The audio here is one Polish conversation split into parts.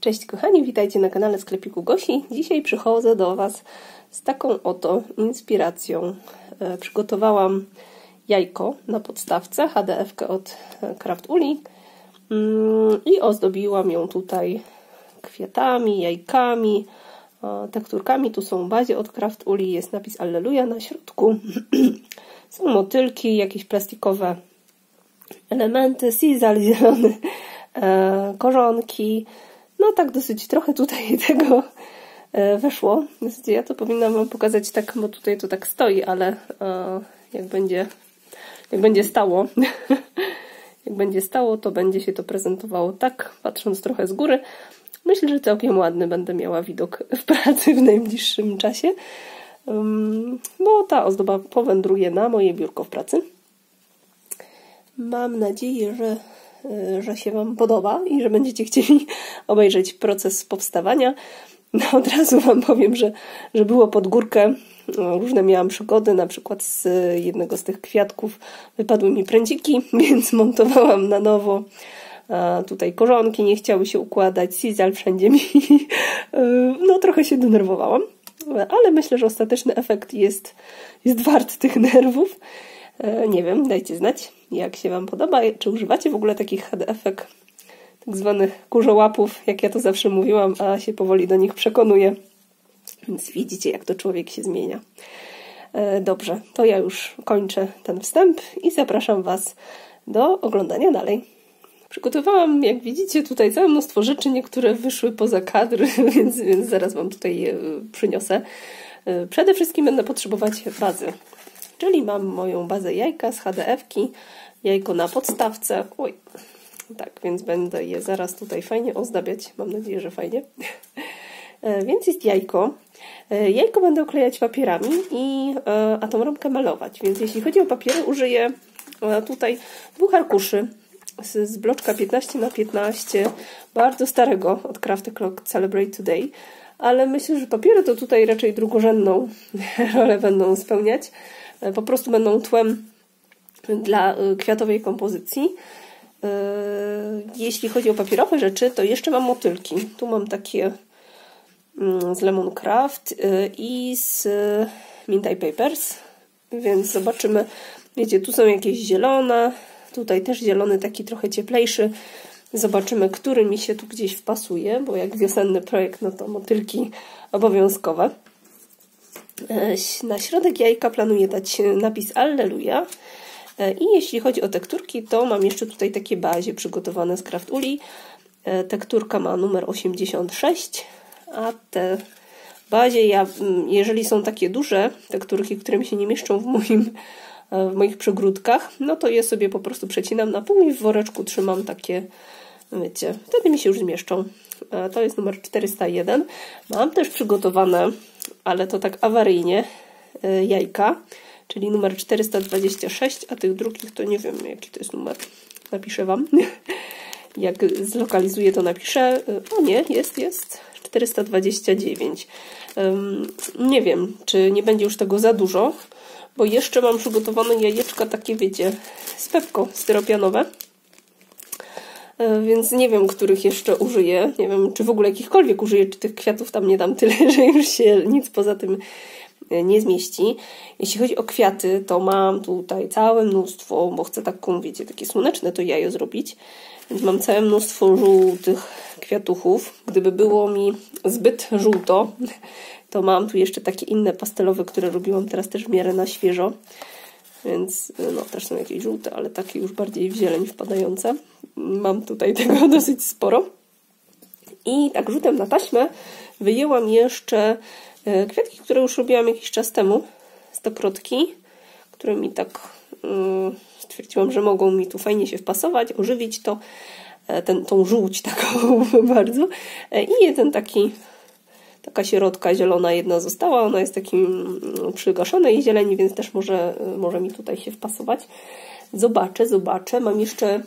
Cześć kochani, witajcie na kanale Sklepiku Gosi. Dzisiaj przychodzę do Was z taką oto inspiracją. Przygotowałam jajko na podstawce, HDF-kę od Craftuli i ozdobiłam ją tutaj kwiatami, jajkami, tekturkami. Tu są w bazie od Craftuli, jest napis Alleluja na środku. Są motylki, jakieś plastikowe elementy, sisal zielony, koronki. No tak dosyć trochę tutaj tego weszło. Ja to powinnam Wam pokazać tak, bo tutaj to tak stoi, ale jak będzie stało, jak będzie stało, to będzie się to prezentowało tak, patrząc trochę z góry. Myślę, że całkiem ładny będę miała widok w pracy w najbliższym czasie, bo ta ozdoba powędruje na moje biurko w pracy. Mam nadzieję, że się Wam podoba i że będziecie chcieli obejrzeć proces powstawania. No, od razu Wam powiem, że było pod górkę. Różne miałam przygody, na przykład z jednego z tych kwiatków wypadły mi prędziki, więc montowałam na nowo. A tutaj koronki nie chciały się układać, sisal wszędzie mi. No, trochę się denerwowałam, ale myślę, że ostateczny efekt jest wart tych nerwów. Nie wiem, dajcie znać, jak się Wam podoba, czy używacie w ogóle takich HDF-ek, tak zwanych kurzołapów, jak ja to zawsze mówiłam, a się powoli do nich przekonuję. Więc widzicie, jak to człowiek się zmienia. Dobrze, to ja już kończę ten wstęp i zapraszam Was do oglądania dalej. Przygotowałam, jak widzicie, tutaj całe mnóstwo rzeczy, niektóre wyszły poza kadr, więc zaraz Wam tutaj je przyniosę. Przede wszystkim będę potrzebować bazy. Czyli mam moją bazę jajka z HDF-ki, jajko na podstawce. Oj, tak, więc będę je zaraz tutaj fajnie ozdabiać. Mam nadzieję, że fajnie. Więc jest jajko. Jajko będę oklejać papierami, a tą rąbkę malować. Więc jeśli chodzi o papiery, użyję tutaj dwóch arkuszy z bloczka 15×15, bardzo starego, od Crafty Clock Celebrate Today. Ale myślę, że papiery to tutaj raczej drugorzędną rolę będą spełniać. Po prostu będą tłem dla kwiatowej kompozycji. Jeśli chodzi o papierowe rzeczy, to jeszcze mam motylki. Tu mam takie z Lemon Craft i z Mintay Papers, więc zobaczymy. Wiecie, tu są jakieś zielone, tutaj też zielony, taki trochę cieplejszy. Zobaczymy, który mi się tu gdzieś wpasuje, bo jak wiosenny projekt, no to motylki obowiązkowe. Na środek jajka planuję dać napis Alleluja. I jeśli chodzi o tekturki, to mam jeszcze tutaj takie bazie przygotowane z Craftuli. Tekturka ma numer 86, a te bazie, jeżeli są takie duże tekturki, które mi się nie mieszczą w moich przegródkach, no to je sobie po prostu przecinam na pół i w woreczku trzymam takie, wiecie, wtedy mi się już zmieszczą. To jest numer 401. Mam też przygotowane, ale to tak awaryjnie, jajka, czyli numer 426, a tych drugich to nie wiem, jaki to jest numer. Napiszę Wam. Jak zlokalizuję, to napiszę. O nie, jest 429. Nie wiem, czy nie będzie już tego za dużo, bo jeszcze mam przygotowane jajeczka takie, wiecie, z pepką styropianowe. Więc nie wiem, których jeszcze użyję. Nie wiem, czy w ogóle jakichkolwiek użyję, czy tych kwiatów tam nie dam tyle, że już się nic poza tym nie zmieści. Jeśli chodzi o kwiaty, to mam tutaj całe mnóstwo, bo chcę taką, wiecie, takie słoneczne to jajo zrobić. Więc mam całe mnóstwo żółtych kwiatuchów. Gdyby było mi zbyt żółto, to mam tu jeszcze takie inne pastelowe, które robiłam teraz też w miarę na świeżo. Więc no, też są jakieś żółte, ale takie już bardziej w zieleń wpadające. Mam tutaj tego dosyć sporo. I tak rzutem na taśmę wyjęłam jeszcze kwiatki, które już robiłam jakiś czas temu. Stokrotki, które mi tak stwierdziłam, że mogą mi tu fajnie się wpasować, ożywić to, tą żółć taką bardzo. I jeden taki... Taka środka zielona jedna została, ona jest takim przygaszonej zieleni, więc też może mi tutaj się wpasować. Zobaczę. Mam jeszcze,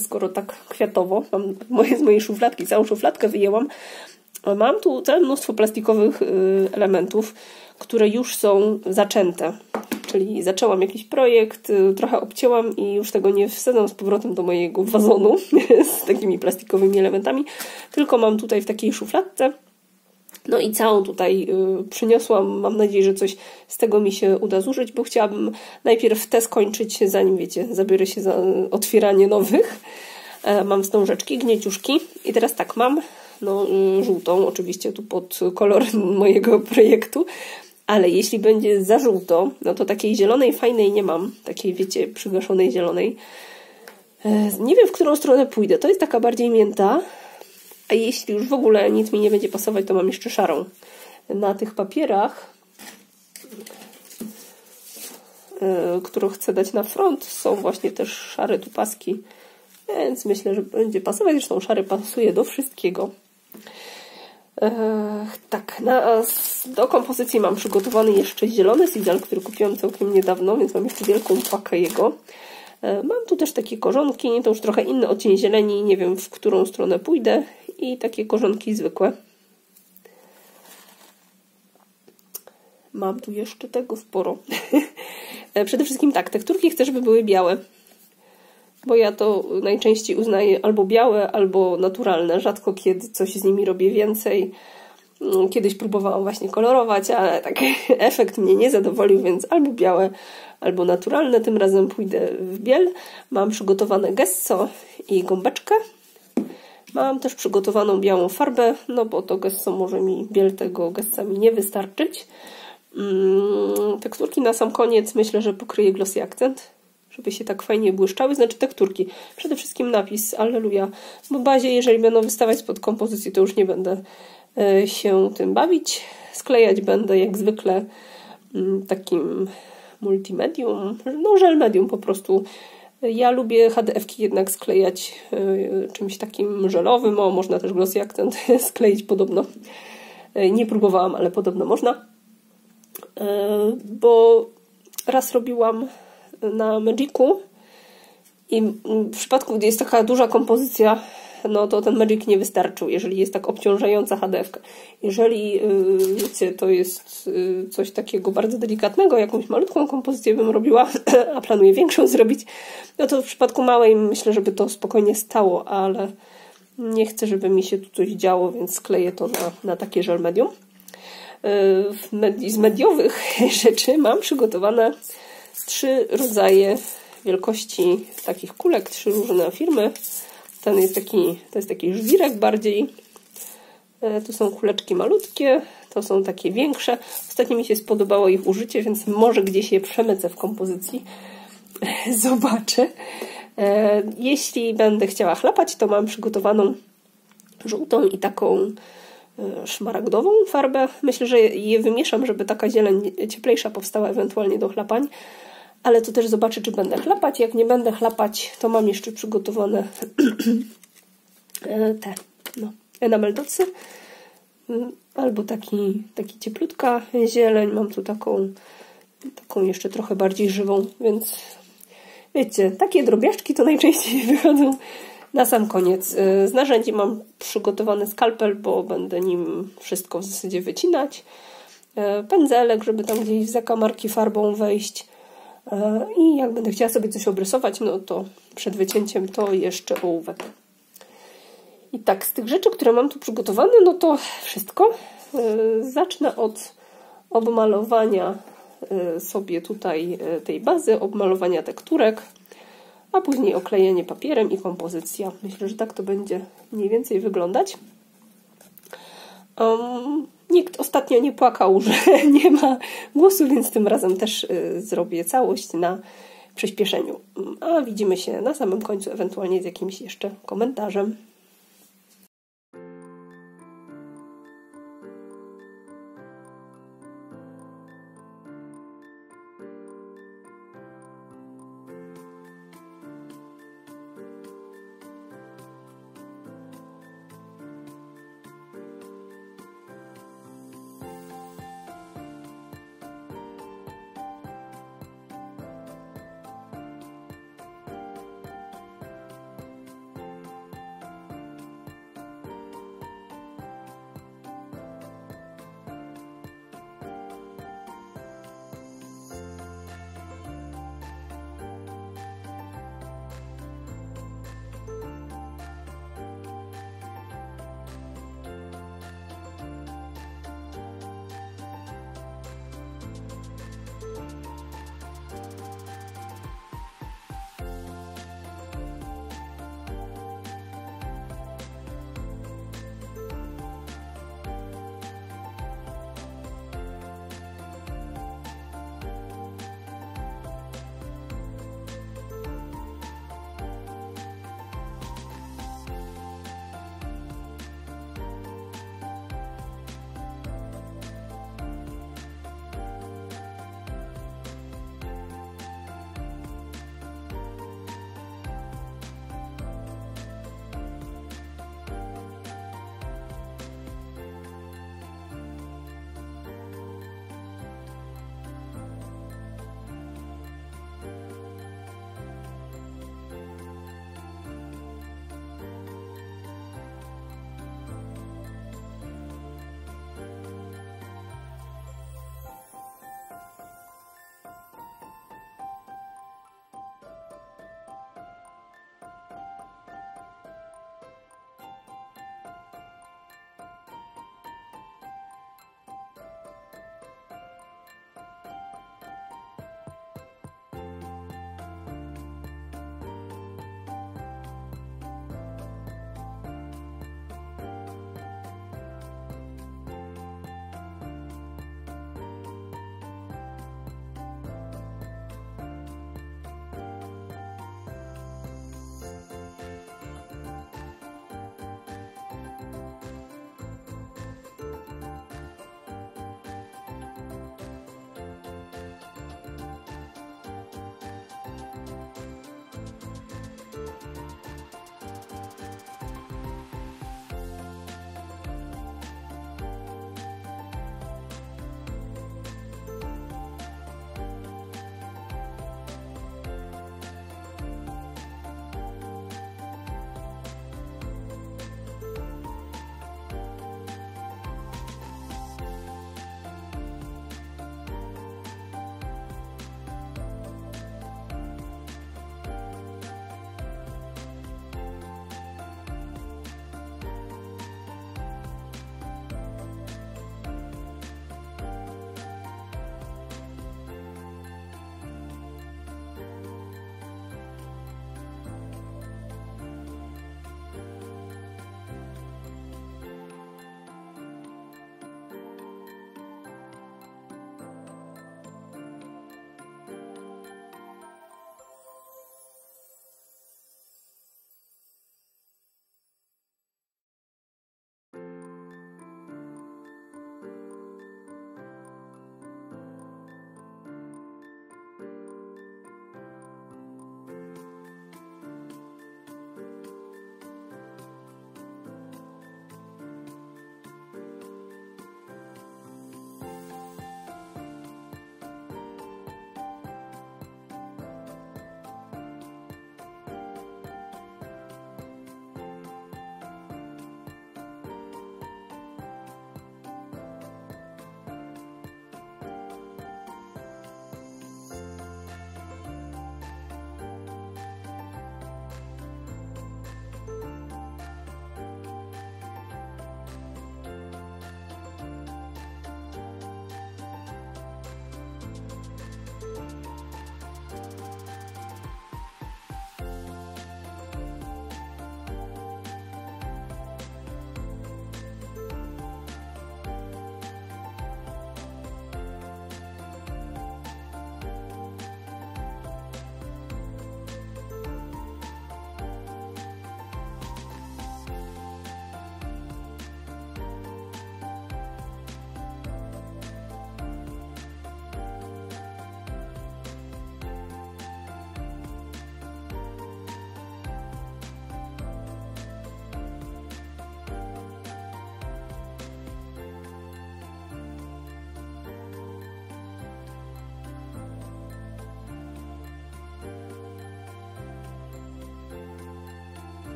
skoro tak kwiatowo, mam z mojej szufladki, całą szufladkę wyjęłam, Mam tu całe mnóstwo plastikowych elementów, które już są zaczęte. Czyli zaczęłam jakiś projekt, trochę obcięłam i już tego nie wsadzam z powrotem do mojego wazonu z takimi plastikowymi elementami, tylko mam tutaj w takiej szufladce. No i całą tutaj przyniosłam, mam nadzieję, że coś z tego mi się uda zużyć, bo chciałabym najpierw te skończyć, zanim, wiecie, zabiorę się za otwieranie nowych. Mam wstążeczki, gnieciuszki i teraz tak, mam no, żółtą, oczywiście tu pod kolor mojego projektu, ale jeśli będzie za żółto, no to takiej zielonej fajnej nie mam, takiej, wiecie, przygaszonej zielonej. Nie wiem, w którą stronę pójdę, to jest taka bardziej mięta. A jeśli już w ogóle nic mi nie będzie pasować, to mam jeszcze szarą. Na tych papierach, które chcę dać na front, są właśnie też szare tu paski. Więc myślę, że będzie pasować. Zresztą szary pasuje do wszystkiego. Tak, do kompozycji mam przygotowany jeszcze zielony sigdal, który kupiłam całkiem niedawno, więc mam jeszcze wielką pakę jego. Mam tu też takie korzonki, to już trochę inny odcień zieleni, nie wiem, w którą stronę pójdę. I takie korzonki zwykłe. Mam tu jeszcze tego sporo. Przede wszystkim tak, tekturki chcę, żeby były białe. Bo ja to najczęściej uznaję albo białe, albo naturalne. Rzadko kiedy coś z nimi robię więcej. Kiedyś próbowałam właśnie kolorować, ale tak efekt mnie nie zadowolił, więc albo białe, albo naturalne. Tym razem pójdę w biel. Mam przygotowane gesso i gąbeczkę. Mam też przygotowaną białą farbę, no bo to gesso może mi, biel tego gessa mi nie wystarczyć. Tekturki na sam koniec myślę, że pokryję glossy akcent, żeby się tak fajnie błyszczały. Znaczy tekturki. Przede wszystkim napis Alleluja. Bo w bazie, jeżeli będą wystawać spod kompozycji, to już nie będę się tym bawić. Sklejać będę jak zwykle takim multimedium, no żel medium po prostu. Ja lubię HDF-ki jednak sklejać czymś takim żelowym, o, można też glossy akcent skleić podobno. Nie próbowałam, ale podobno można. Bo raz robiłam na Magicu i w przypadku, gdy jest taka duża kompozycja, no to ten Magic nie wystarczył, jeżeli jest tak obciążająca HDF-ka. Jeżeli, wiecie, to jest coś takiego bardzo delikatnego, jakąś malutką kompozycję bym robiła, a planuję większą zrobić, no to w przypadku małej myślę, żeby to spokojnie stało, ale nie chcę, żeby mi się tu coś działo, więc skleję to na takie żel medium. Z mediowych rzeczy mam przygotowane 3 rodzaje wielkości takich kulek, 3 różne firmy. Ten jest taki, to jest taki żwirek bardziej. Tu są kuleczki malutkie, to są takie większe. Ostatnio mi się spodobało ich użycie, więc może gdzieś je przemycę w kompozycji. Zobaczę. Jeśli będę chciała chlapać, to mam przygotowaną żółtą i taką szmaragdową farbę. Myślę, że je wymieszam, żeby taka zieleń cieplejsza powstała ewentualnie do chlapań. Ale to też zobaczę, czy będę chlapać. Jak nie będę chlapać, to mam jeszcze przygotowane te enamel dotsy. Albo taki cieplutka zieleń. Mam tu taką jeszcze trochę bardziej żywą. Więc wiecie, takie drobiażdżki to najczęściej wychodzą na sam koniec. Z narzędzi mam przygotowany skalpel, bo będę nim wszystko w zasadzie wycinać. Pędzelek, żeby tam gdzieś w zakamarki farbą wejść. I jak będę chciała sobie coś obrysować, no to przed wycięciem to jeszcze ołówek. I tak, z tych rzeczy, które mam tu przygotowane, no to wszystko. Zacznę od obmalowania sobie tutaj tej bazy, obmalowania tekturek, a później oklejenie papierem i kompozycja. Myślę, że tak to będzie mniej więcej wyglądać. Nikt ostatnio nie płakał, że nie ma głosu, więc tym razem też zrobię całość na przyspieszeniu. A widzimy się na samym końcu, ewentualnie z jakimś jeszcze komentarzem.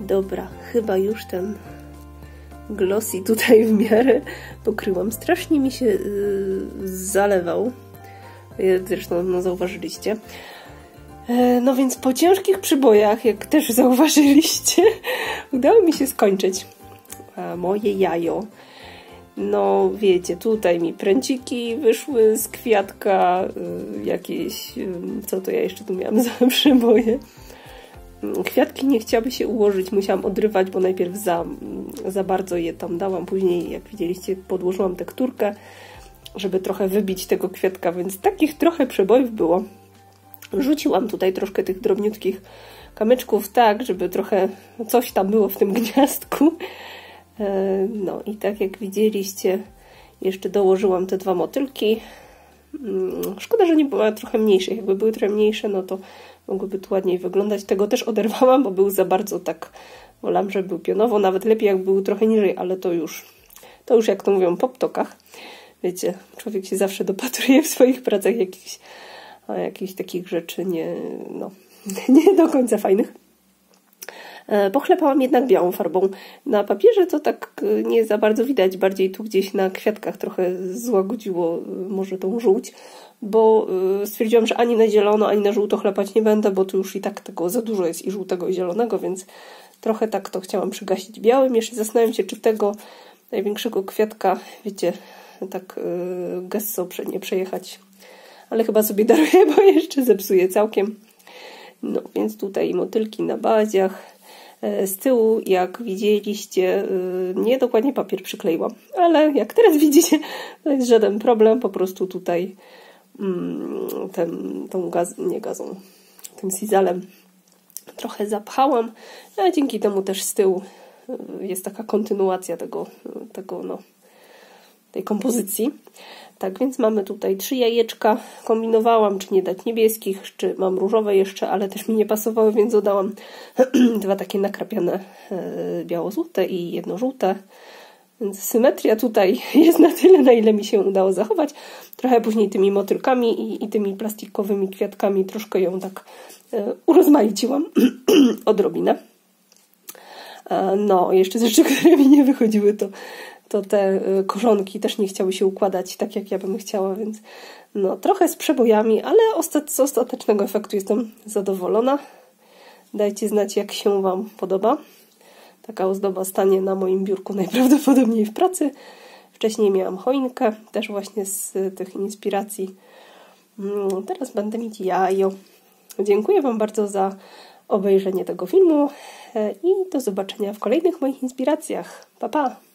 Dobra, chyba już ten glossy tutaj w miarę pokryłam. Strasznie mi się zalewał. Zresztą no, zauważyliście. No więc po ciężkich przybojach, jak też zauważyliście, udało mi się skończyć moje jajo. No wiecie, tutaj mi pręciki wyszły z kwiatka, jakieś, co to ja jeszcze tu miałam za przyboje. Kwiatki nie chciały się ułożyć, musiałam odrywać, bo najpierw za bardzo je tam dałam. Później, jak widzieliście, podłożyłam tekturkę, żeby trochę wybić tego kwiatka, więc takich trochę przebojów było. Rzuciłam tutaj troszkę tych drobniutkich kamyczków, tak, żeby trochę coś tam było w tym gniazdku. No i tak jak widzieliście, jeszcze dołożyłam te dwa motylki. Szkoda, że nie była trochę mniejszych. Jakby były trochę mniejsze, no to mogłyby tu ładniej wyglądać. Tego też oderwałam, bo był za bardzo tak, wolałam, żeby był pionowo. Nawet lepiej, jak był trochę niżej, ale to już jak to mówią, po ptokach. Wiecie, człowiek się zawsze dopatruje w swoich pracach jakichś takich rzeczy nie do końca fajnych. Pochlepałam jednak białą farbą. Na papierze to tak nie za bardzo widać, bardziej tu gdzieś na kwiatkach trochę złagodziło może tą żółć, bo stwierdziłam, że ani na zielono, ani na żółto chlepać nie będę, bo tu już i tak tego za dużo jest i żółtego, i zielonego, więc trochę tak to chciałam przygasić białym. Jeszcze zastanawiam się, czy tego największego kwiatka, wiecie, tak gesso nie przejechać, ale chyba sobie daruję, bo jeszcze zepsuję całkiem. No więc tutaj motylki na baziach. Z tyłu, jak widzieliście, nie dokładnie papier przykleiłam, ale jak teraz widzicie, to jest żaden problem, po prostu tutaj tym sizalem trochę zapchałam, a dzięki temu też z tyłu jest taka kontynuacja tej kompozycji. Tak więc mamy tutaj 3 jajeczka. Kombinowałam, czy nie dać niebieskich, czy mam różowe jeszcze, ale też mi nie pasowały, więc dodałam 2 takie nakrapiane biało-złote i jedno żółte. Więc symetria tutaj jest na tyle, na ile mi się udało zachować. Trochę później tymi motylkami i tymi plastikowymi kwiatkami troszkę ją tak urozmaiciłam odrobinę. No, jeszcze rzeczy, które mi nie wychodziły, to te korzonki też nie chciały się układać tak, jak ja bym chciała, więc no, trochę z przebojami, ale z ostatecznego efektu jestem zadowolona. Dajcie znać, jak się Wam podoba. Taka ozdoba stanie na moim biurku najprawdopodobniej w pracy. Wcześniej miałam choinkę, też właśnie z tych inspiracji. No, teraz będę mieć jajo. Dziękuję Wam bardzo za obejrzenie tego filmu i do zobaczenia w kolejnych moich inspiracjach. Pa, pa!